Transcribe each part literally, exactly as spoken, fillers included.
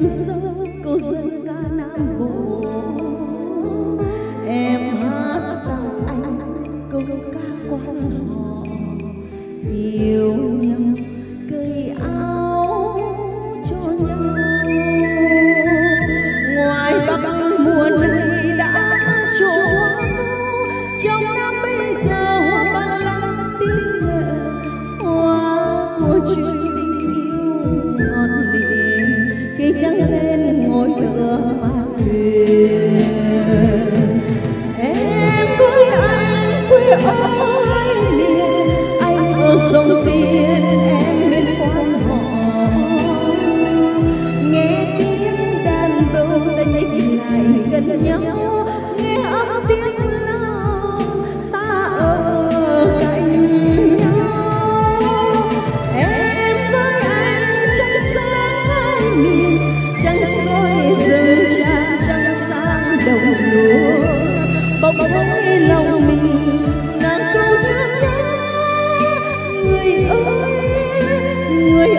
câu sơ câu dân ca Nam Bộ, em hát tặng anh câu ca quan họ yêu nhau cây áo cho nhau. Ngoài Bắc mùa này đã trổ hoa câu, trong Nam bây giờ hoa băng lan tím lệ, hoa của chuyện tình yêu ngọt lịm khi trắng lên ngồi tựa bạc thuyền. Em cưới anh quê ơi sông Tiên, em bên quan họ nghe tiếng đàn bầu ta nhích lại gần nhau, nghe âm tiếng nào ta ở cạnh nhau. Em với anh trăng sáng miền, trăng soi rừng trà, trăng sáng đồng lúa bỗng thấy lòng mình nàng câu thương nhớ. Người ơi, người ở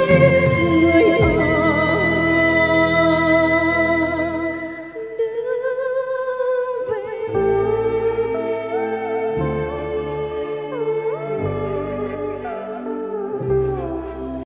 hãy